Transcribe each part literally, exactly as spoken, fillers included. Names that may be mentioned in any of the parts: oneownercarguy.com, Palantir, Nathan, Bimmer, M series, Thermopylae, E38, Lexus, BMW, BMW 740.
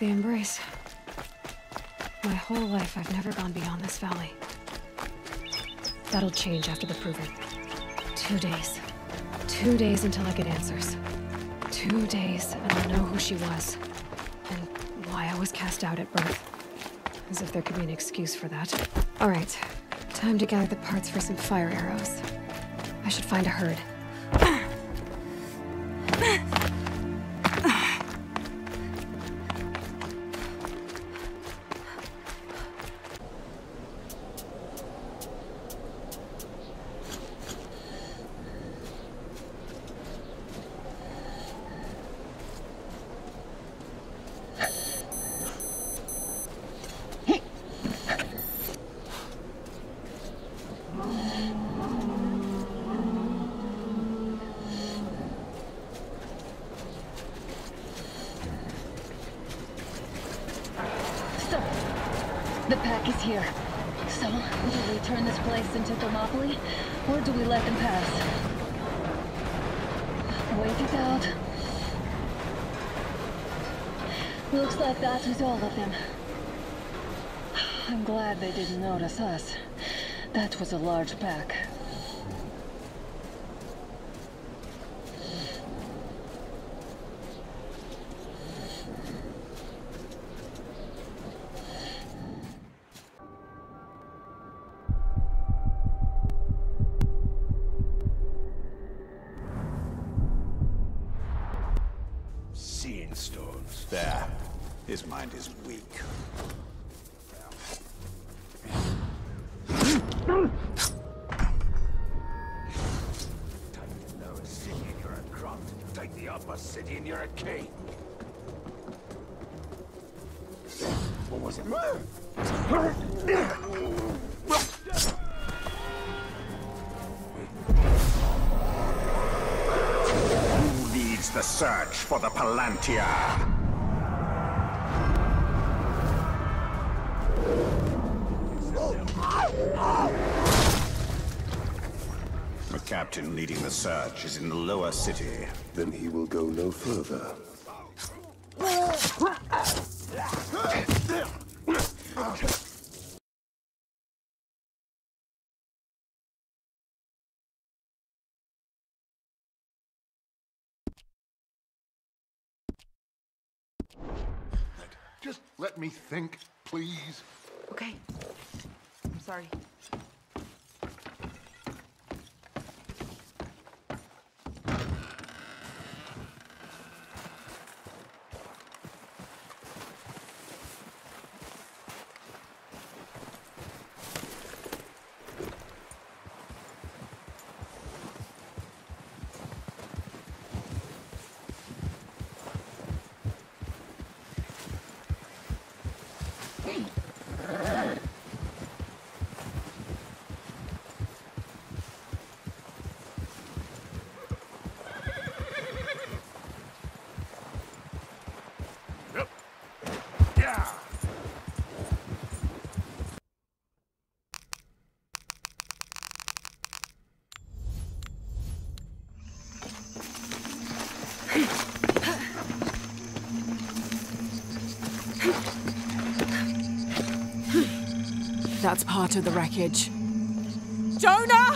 The embrace. My whole life, I've never gone beyond this valley. That'll change after the proving. Two days. Two days until I get answers. Two days, and I'll know who she was. And why I was cast out at birth. As if there could be an excuse for that. Alright, time to gather the parts for some fire arrows. I should find a herd. The pack is here. So, do we turn this place into Thermopylae, or do we let them pass? Wait it out. Looks like that was all of them. I'm glad they didn't notice us. That was a large pack. Stones. There. His mind is weak. Take the lower city and you're a grunt. Take the upper city and you're a king. What was it? The search for the Palantir. The captain leading the search is in the lower city. Then he will go no further. Just let me think, please. Okay. I'm sorry. That's part of the wreckage. Jonah!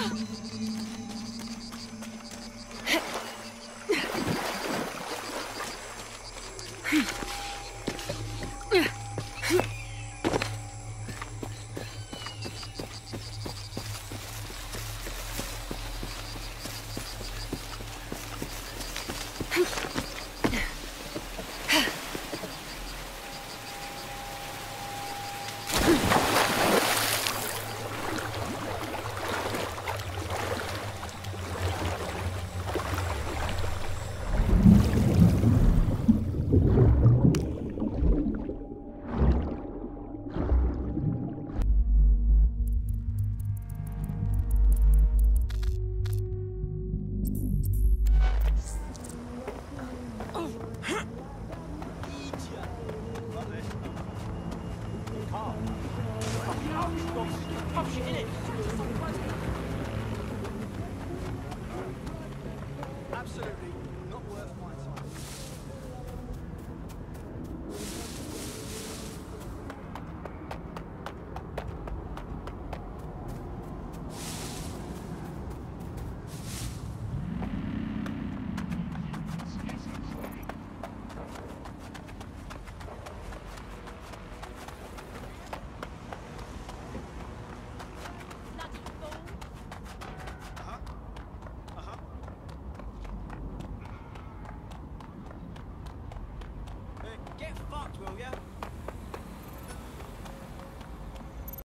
Pop shit in it.